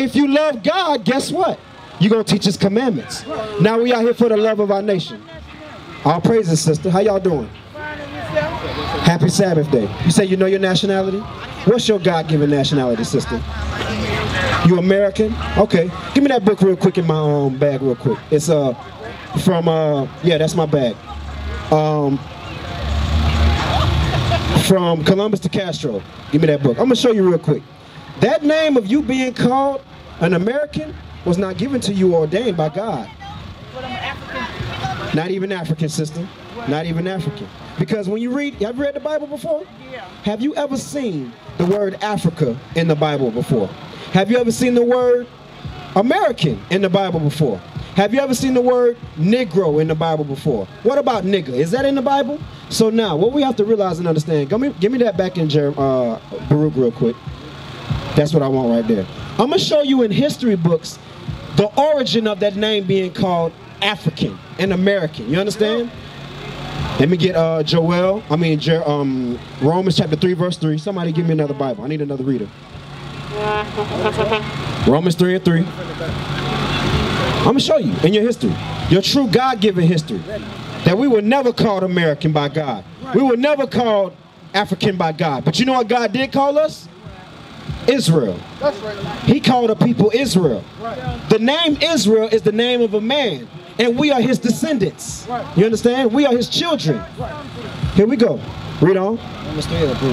if you love God, guess what? You're going to teach his commandments. Now we out here for the love of our nation. All praises, sister. How y'all doing? Happy Sabbath day. You say you know your nationality? What's your God-given nationality, sister? You American? Okay. Give me that book real quick in my bag real quick. It's from, yeah, that's my bag. From Columbus to Castro. Give me that book. I'm going to show you real quick. That name of you being called an American was not given to you or ordained by God. But I'm African. Not even African, sister. Not even African. Because when you read, have you read the Bible before? Yeah. Have you ever seen the word Africa in the Bible before? Have you ever seen the word American in the Bible before? Have you ever seen the word Negro in the Bible before? What about nigger? Is that in the Bible? So now, what we have to realize and understand, give me that back in Baruch real quick. That's what I want right there. I'm going to show you in history books the origin of that name being called African and American. You understand? Let me get Romans chapter 3, verse 3. Somebody give me another Bible. I need another reader. Romans 3 and 3. I'm going to show you in your history, your true God-given history, that we were never called American by God. We were never called African by God. But you know what God did call us? Israel. He called a people Israel. The name Israel is the name of a man, and we are his descendants. You understand? We are his children. Here we go. Read on. Romans 3 and 3.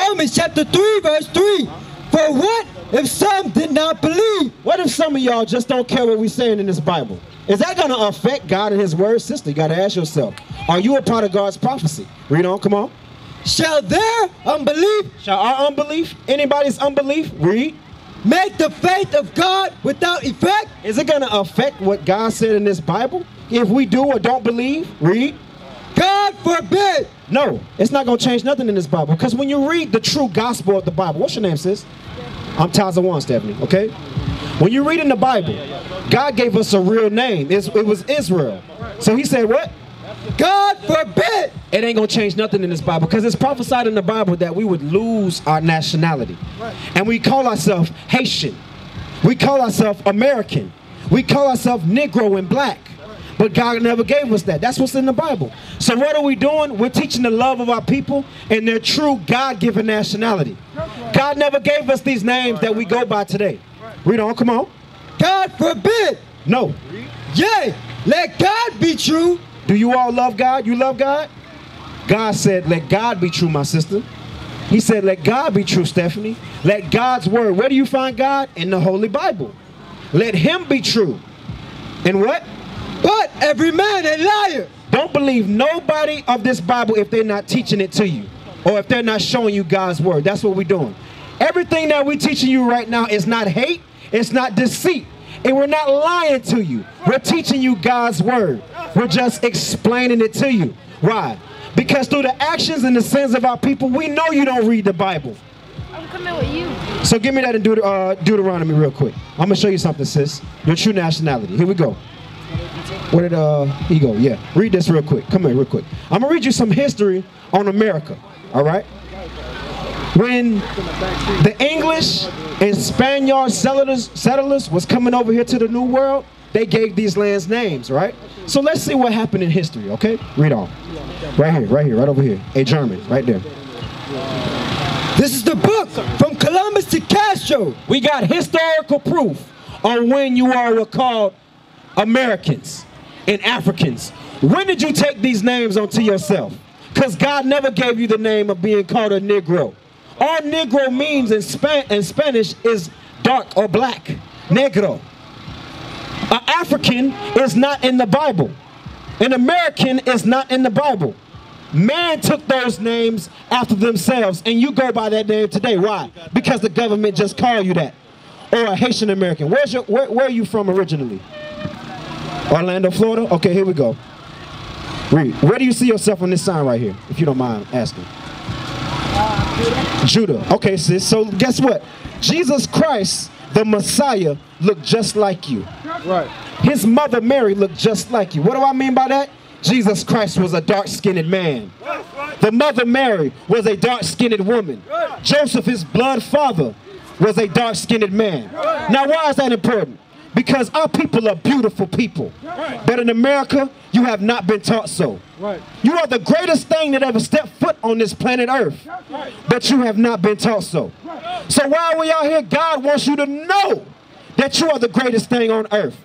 Romans chapter 3, verse 3. For what if some did not believe? What if some of y'all just don't care what we're saying in this Bible? Is that going to affect God and his word? Sister, you got to ask yourself, are you a part of God's prophecy? Read on. Come on. Shall their unbelief, shall our unbelief, anybody's unbelief, read, make the faith of God without effect? Is it going to affect what God said in this Bible? If we do or don't believe, read. God forbid. No, it's not going to change nothing in this Bible. Because when you read the true gospel of the Bible, what's your name, sis? I'm Taza Wan, Stephanie, okay? When you read in the Bible, God gave us a real name. It was Israel. So he said what? God forbid. It ain't going to change nothing in this Bible, because it's prophesied in the Bible that we would lose our nationality. And we call ourselves Haitian. We call ourselves American. We call ourselves Negro and black. But God never gave us that. That's what's in the Bible. So what are we doing? We're teaching the love of our people and their true God-given nationality. God never gave us these names that we go by today. Read on, come on. God forbid. No. Yea, let God be true. Do you all love God? You love God? God said, let God be true, my sister. He said, let God be true, Stephanie. Let God's word. Where do you find God? In the Holy Bible. Let him be true. And what? But every man a liar. Don't believe nobody of this Bible if they're not teaching it to you, or if they're not showing you God's word. That's what we're doing. Everything that we're teaching you right now is not hate. It's not deceit. And we're not lying to you. We're teaching you God's word. We're just explaining it to you. Why? Because through the actions and the sins of our people, we know you don't read the Bible. I'm coming with you. So give me that in Deuteronomy real quick. I'm going to show you something, sis. Your true nationality. Here we go. Where did he go? Yeah. Read this real quick. Come here real quick. I'm going to read you some history on America. All right? When the English and Spaniard settlers was coming over here to the New World, they gave these lands names, right? So let's see what happened in history, okay? Read on. Right here, right over here. A German, right there. This is the book from Columbus to Castro. We got historical proof on when you all were called Americans and Africans. When did you take these names onto yourself? Because God never gave you the name of being called a Negro. All Negro means in Spanish is dark or black, negro. An African is not in the Bible. An American is not in the Bible. Man took those names after themselves, and you go by that name today. Why? Because the government just called you that. Or a Haitian American. Where are you from originally? Orlando, Florida? Okay, here we go. Read. Where do you see yourself on this sign right here, if you don't mind asking? Judah. Okay, sis. So guess what? Jesus Christ, the Messiah, looked just like you. Right. His mother Mary looked just like you. What do I mean by that? Jesus Christ was a dark-skinned man. The mother Mary was a dark-skinned woman. Joseph, his blood father, was a dark-skinned man. Now, why is that important? Because our people are beautiful people. But in America, you have not been taught so. You are the greatest thing that ever stepped foot on this planet Earth. But you have not been taught so. So while we are here, God wants you to know that you are the greatest thing on earth.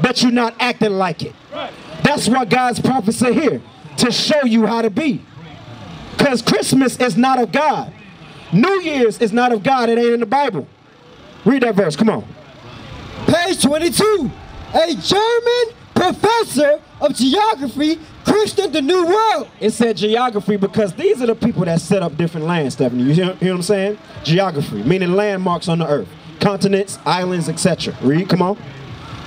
But you're not acting like it. That's why God's prophets are here, to show you how to be. Because Christmas is not of God. New Year's is not of God. It ain't in the Bible. Read that verse. Come on. Page 22, a German professor of geography christened the New World. It said geography because these are the people that set up different lands, Stephanie. You hear what I'm saying? Geography, meaning landmarks on the earth, continents, islands, etc. Read, come on.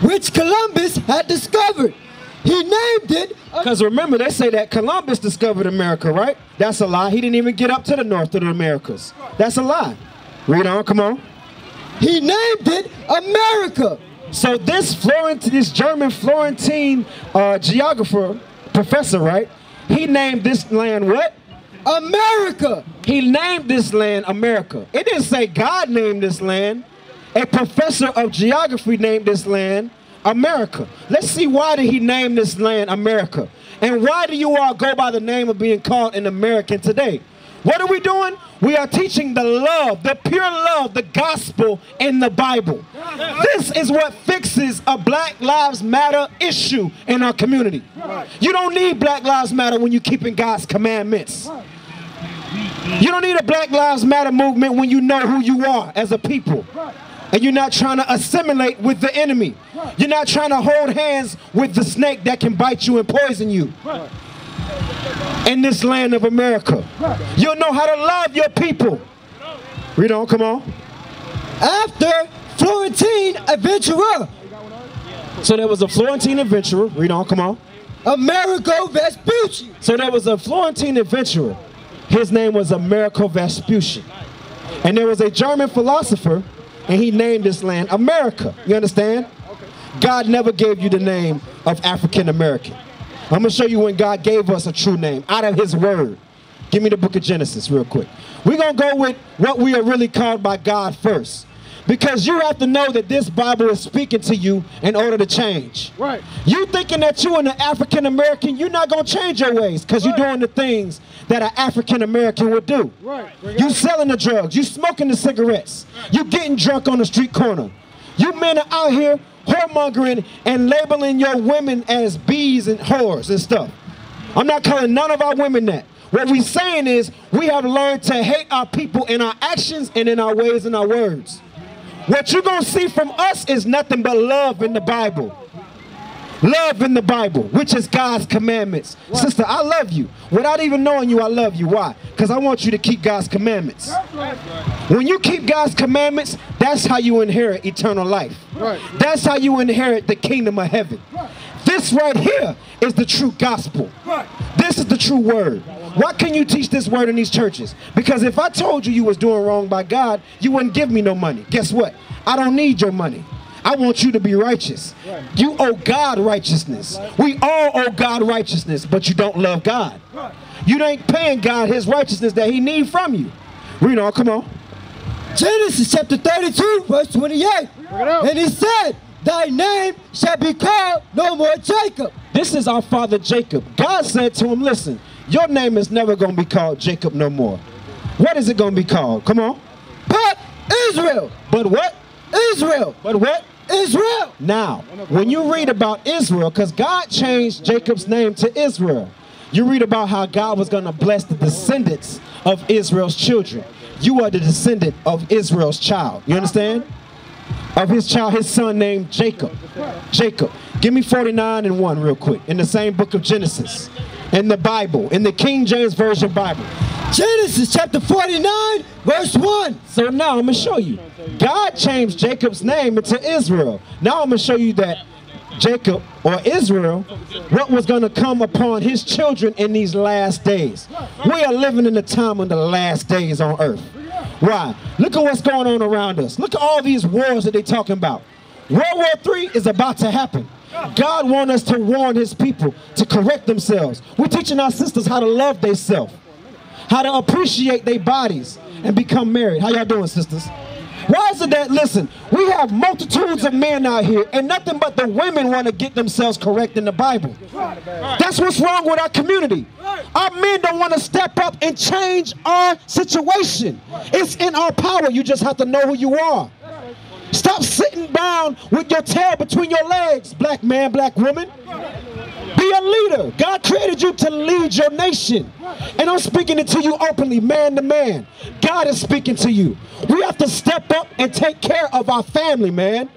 Which Columbus had discovered. He named it. Because remember, they say that Columbus discovered America, right? That's a lie. He didn't even get up to the north of the Americas. That's a lie. Read on, come on. He named it America. So this German Florentine geographer, professor, right? He named this land what? America. He named this land America. It didn't say God named this land. A professor of geography named this land America. Let's see, why did he name this land America? And why do you all go by the name of being called an American today? What are we doing? We are teaching the love, the pure love, the gospel in the Bible. This is what fixes a Black Lives Matter issue in our community. You don't need Black Lives Matter when you're keeping God's commandments. You don't need a Black Lives Matter movement when you know who you are as a people. And you're not trying to assimilate with the enemy. You're not trying to hold hands with the snake that can bite you and poison you. In this land of America, you'll know how to love your people. Read on, come on. After Florentine adventurer. So there was a Florentine adventurer. Read on, come on. Amerigo Vespucci. So there was a Florentine adventurer. His name was Amerigo Vespucci. And there was a German philosopher, and he named this land America. You understand? God never gave you the name of African American. I'm going to show you when God gave us a true name, out of his word. Give me the book of Genesis real quick. We're going to go with what we are really called by God first. Because you have to know that this Bible is speaking to you in order to change. Right. You thinking that you are an African-American, you're not going to change your ways because you're doing the things that an African-American would do. Right. You selling the drugs. You smoking the cigarettes. You getting drunk on the street corner. You men are out here whoremongering and labeling your women as bees and whores and stuff. I'm not calling none of our women that. What we're saying is we have learned to hate our people in our actions and in our ways and our words. What you're going to see from us is nothing but love in the Bible. Love in the Bible, which is God's commandments. Right. Sister, I love you. Without even knowing you, I love you. Why? Because I want you to keep God's commandments. Right. When you keep God's commandments, that's how you inherit eternal life. Right. That's how you inherit the kingdom of heaven. Right. This right here is the true gospel. Right. This is the true word. Why can you teach this word in these churches? Because if I told you you was doing wrong by God, you wouldn't give me no money. Guess what? I don't need your money. I want you to be righteous. You owe God righteousness. We all owe God righteousness, but you don't love God. You ain't paying God his righteousness that he needs from you. Read on, come on. Genesis chapter 32, verse 28. And he said, thy name shall be called no more Jacob. This is our father Jacob. God said to him, listen, your name is never going to be called Jacob no more. What is it going to be called? Come on. But Israel. But what? Israel. But what? Israel. Now, when you read about Israel, because God changed Jacob's name to Israel, you read about how God was going to bless the descendants of Israel's children. You are the descendant of Israel's child. You understand? Of his child, his son named Jacob. Jacob. Give me 49 and 1 real quick in the same book of Genesis. In the Bible, in the King James Version Bible. Genesis chapter 49, verse 1. So now I'm going to show you. God changed Jacob's name into Israel. Now I'm going to show you that Jacob, or Israel, what was going to come upon his children in these last days. We are living in the time of the last days on earth. Why? Look at what's going on around us. Look at all these wars that they're talking about. World War III is about to happen. God wants us to warn his people to correct themselves. We're teaching our sisters how to love themselves, how to appreciate their bodies and become married. How y'all doing, sisters? Why is it that, listen, we have multitudes of men out here and nothing but the women want to get themselves correct in the Bible? That's what's wrong with our community. Our men don't want to step up and change our situation. It's in our power. You just have to know who you are. Stop sitting down with your tail between your legs, black man, black woman. Be a leader. God created you to lead your nation. And I'm speaking it to you openly, man to man. God is speaking to you. We have to step up and take care of our family, man.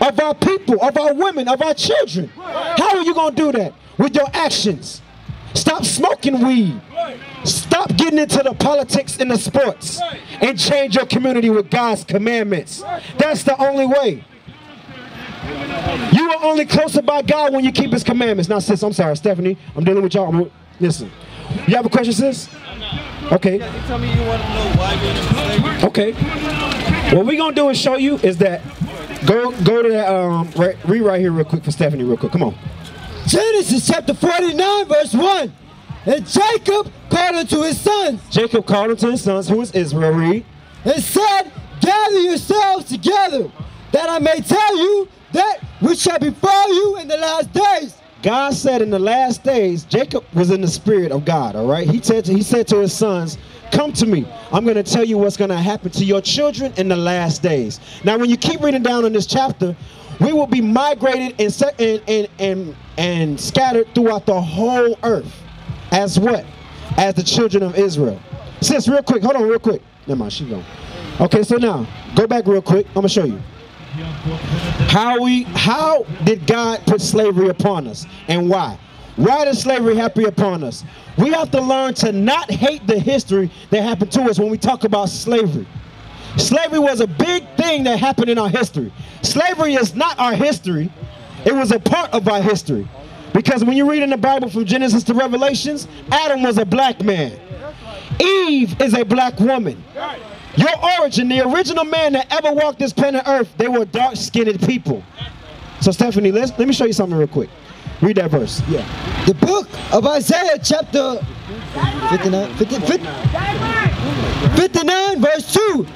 Of our people, of our women, of our children. How are you going to do that? With your actions. Stop smoking weed. Stop getting into the politics and the sports. And change your community with God's commandments. That's the only way. You are only closer by God when you keep his commandments. Now, sis, I'm sorry, Stephanie, I'm dealing with y'all. Listen, you have a question, sis? Okay. Tell me you want to know why. Okay. What we're going to do is show you is that, go to that, read right here real quick for Stephanie real quick. Come on. Genesis chapter 49, verse 1. And Jacob called unto his sons. Jacob called unto his sons, who is Israel, read. And said, gather yourselves together, that I may tell you that which shall befall you in the last days. God said in the last days, Jacob was in the spirit of God, all right? He said to his sons, come to me. I'm going to tell you what's going to happen to your children in the last days. Now, when you keep reading down in this chapter, we will be migrated and scattered throughout the whole earth. As what? As the children of Israel. Sis, real quick. Hold on real quick. Never mind, she gone. Okay, so now, go back real quick. I'm going to show you. How did God put slavery upon us and why? Why does slavery happen upon us? We have to learn to not hate the history that happened to us when we talk about slavery. Slavery was a big thing that happened in our history. Slavery is not our history. It was a part of our history. Because when you read in the Bible from Genesis to Revelations, Adam was a black man. Eve is a black woman. Your origin, the original man that ever walked this planet Earth, they were dark-skinned people. So, Stephanie, let me show you something real quick. Read that verse. Yeah. The book of Isaiah, chapter 59, verse 2.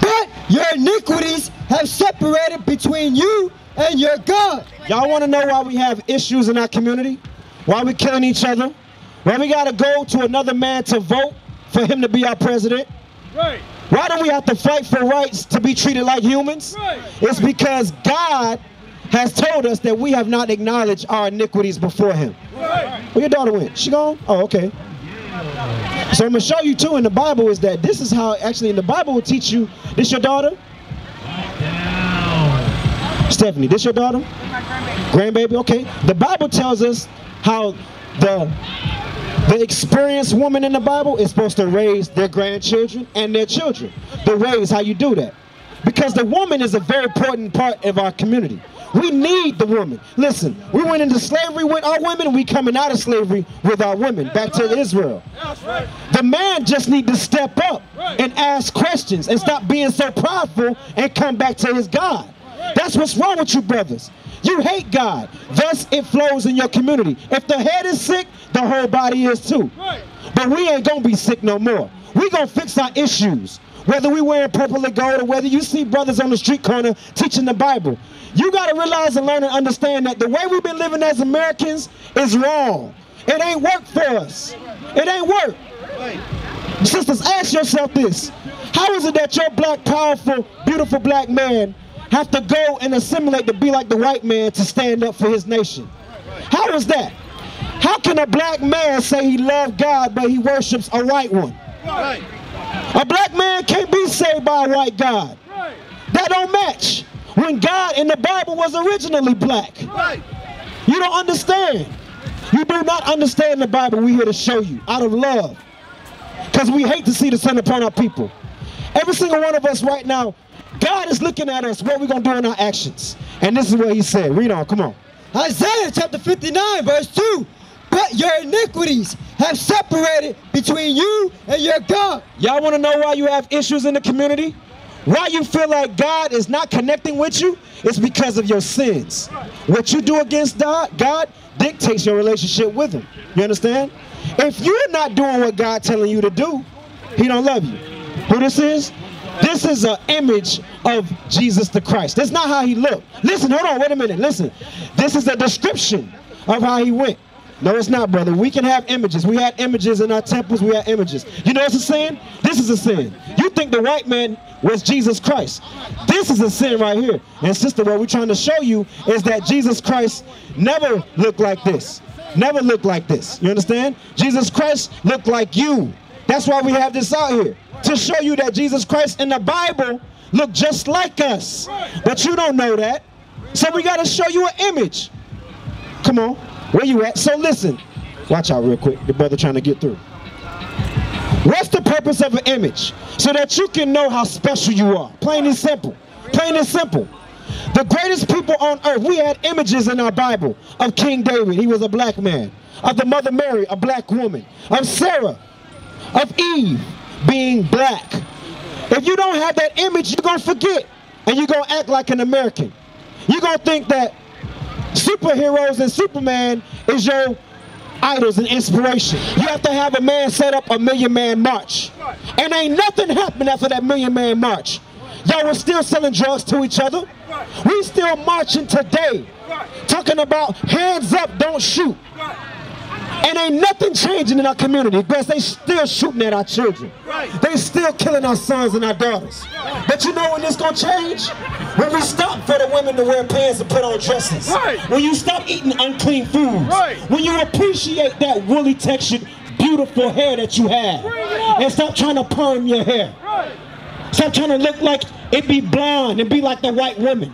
But your iniquities have separated between you and your God. Y'all want to know why we have issues in our community? Why we killing each other? Why we got to go to another man to vote for him to be our president? Right. Why do we have to fight for rights to be treated like humans? Right. It's because God has told us that we have not acknowledged our iniquities before him. Right. Where your daughter went? She gone? Oh, okay. So I'm going to show you too in the Bible is that this is how actually in the Bible will teach you. This your daughter? Stephanie, this your daughter? My grandbaby. Grandbaby, okay. The Bible tells us how the experienced woman in the Bible is supposed to raise their grandchildren and their children. The way is how you do that. Because the woman is a very important part of our community. We need the woman. Listen, we went into slavery with our women. We coming out of slavery with our women. Back to Israel. The man just need to step up and ask questions and stop being so prideful and come back to his God. That's what's wrong with you brothers. You hate God, thus it flows in your community. If the head is sick, the whole body is too. Right. But we ain't gonna be sick no more. We gonna fix our issues. Whether we wearing purple or gold, or whether you see brothers on the street corner teaching the Bible, you gotta realize and learn and understand that the way we've been living as Americans is wrong. It ain't work for us. It ain't work. Right. Sisters, ask yourself this. How is it that your black, powerful, beautiful black man have to go and assimilate to be like the white man to stand up for his nation? How is that? How can a black man say he loves God but he worships a white one? Right. A black man can't be saved by a white God. Right. That don't match. When God in the Bible was originally black. Right. You don't understand. You do not understand the Bible. We're here to show you out of love. Because we hate to see the sin upon our people. Every single one of us right now, God is looking at us, what we're going to do in our actions. And this is what he said. Read on, come on. Isaiah chapter 59, verse 2. But your iniquities have separated between you and your God. Y'all want to know why you have issues in the community? Why you feel like God is not connecting with you? It's because of your sins. What you do against God, God dictates your relationship with him. You understand? If you're not doing what God's telling you to do, he don't love you. Who this is? This is an image of Jesus the Christ. That's not how he looked. Listen, hold on, wait a minute, listen. This is a description of how he went. No, it's not, brother. We can have images. We had images in our temples. We had images. You know it's a sin? This is a sin. You think the white man was Jesus Christ. This is a sin right here. And sister, what we're trying to show you is that Jesus Christ never looked like this. Never looked like this. You understand? Jesus Christ looked like you. That's why we have this out here. To show you that Jesus Christ in the Bible looked just like us. But you don't know that. So we got to show you an image. Come on. Where you at? So listen, watch out real quick. The brother trying to get through. What's the purpose of an image? So that you can know how special you are. Plain and simple. Plain and simple. The greatest people on earth. We had images in our Bible of King David. He was a black man. Of the Mother Mary, a black woman. Of Sarah. Of Eve being black. If you don't have that image, you're going to forget. And you're going to act like an American. You're going to think that superheroes and Superman is your idols and inspiration. You have to have a man set up a million-man march. And ain't nothing happened after that million-man march. Y'all were still selling drugs to each other. We still marching today. Talking about hands up, don't shoot. And ain't nothing changing in our community because they still shooting at our children. They still killing our sons and our daughters. But you know when this gonna change? When we stop for the women to wear pants and put on dresses. When you stop eating unclean foods. When you appreciate that woolly textured, beautiful hair that you have. And stop trying to perm your hair. Stop trying to look like it be blonde and be like the white woman.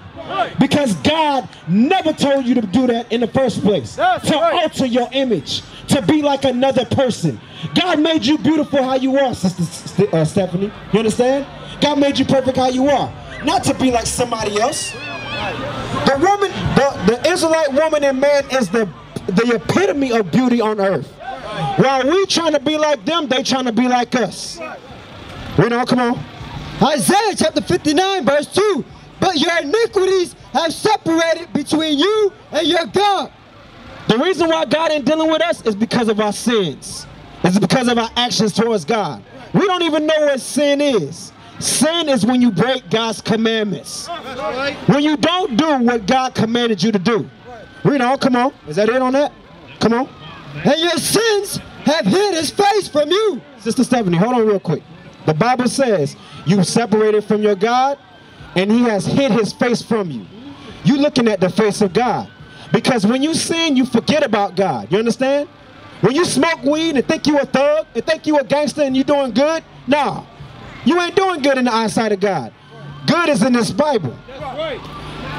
Because God never told you to do that in the first place. That's to alter your image, to be like another person. God made you beautiful how you are, Sister Stephanie. You understand? God made you perfect how you are, not to be like somebody else. The woman, the Israelite woman and man is the epitome of beauty on earth. While we trying to be like them, they trying to be like us. You know, come on. Isaiah chapter 59 verse 2. But your iniquities have separated between you and your God. The reason why God ain't dealing with us is because of our sins. It's because of our actions towards God. We don't even know what sin is. Sin is when you break God's commandments. When you don't do what God commanded you to do. Read on, come on. Is that it on that? Come on. And your sins have hid his face from you. Sister Stephanie, hold on real quick. The Bible says you separated from your God, and he has hid his face from you. You looking at the face of God. Because when you sin, you forget about God. You understand? When you smoke weed and think you a thug and think you a gangster and you doing good, nah. You ain't doing good in the eyesight of God. Good is in this Bible.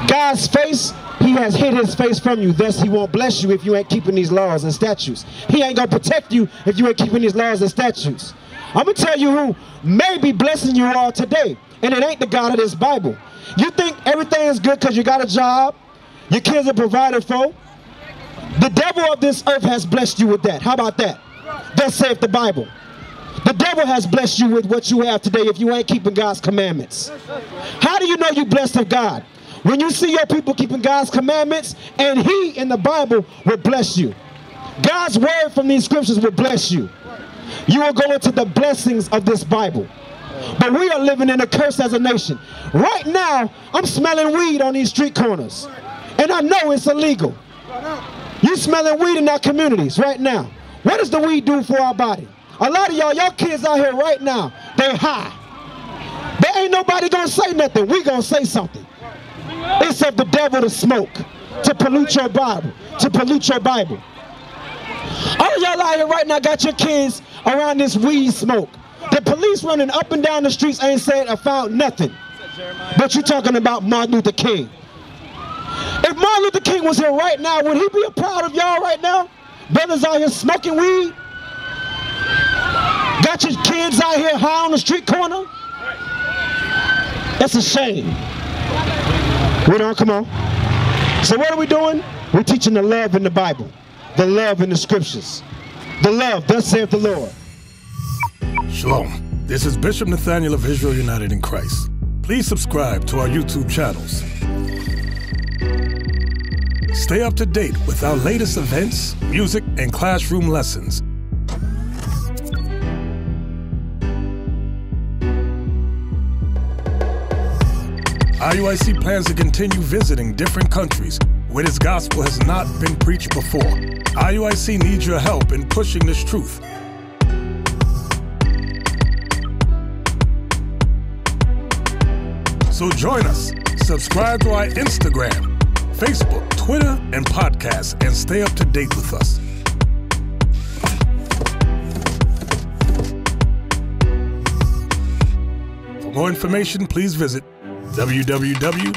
God's face, he has hid his face from you. Thus, he won't bless you if you ain't keeping these laws and statutes. He ain't going to protect you if you ain't keeping these laws and statutes. I'm going to tell you who may be blessing you all today. And it ain't the God of this Bible. You think everything is good because you got a job, your kids are provided for. The devil of this earth has blessed you with that. How about that? Thus saith the Bible. The devil has blessed you with what you have today if you ain't keeping God's commandments. How do you know you're blessed of God? When you see your people keeping God's commandments, and he in the Bible will bless you. God's word from these scriptures will bless you. You will go into the blessings of this Bible. But we are living in a curse as a nation. Right now, I'm smelling weed on these street corners. And I know it's illegal. You smelling weed in our communities right now. What does the weed do for our body? A lot of y'all kids out here right now, they high. There ain't nobody gonna say nothing. We gonna say something. It's of the devil to smoke, to pollute your Bible, to pollute your Bible. All of y'all out here right now got your kids around this weed smoke. The police running up and down the streets ain't said or found nothing. But you talking about Martin Luther King. If Martin Luther King was here right now, would he be proud of y'all right now? Brothers out here smoking weed? Got your kids out here high on the street corner? That's a shame. Wait on, come on. So what are we doing? We're teaching the love in the Bible. The love in the scriptures. The love, thus saith the Lord. Shalom. This is Bishop Nathaniel of Israel United in Christ. Please subscribe to our YouTube channels. Stay up to date with our latest events, music, and classroom lessons. IUIC plans to continue visiting different countries where this gospel has not been preached before. IUIC needs your help in pushing this truth. So join us, subscribe to our Instagram, Facebook, Twitter, and podcast, and stay up to date with us. For more information, please visit www.IsraelUnite.org.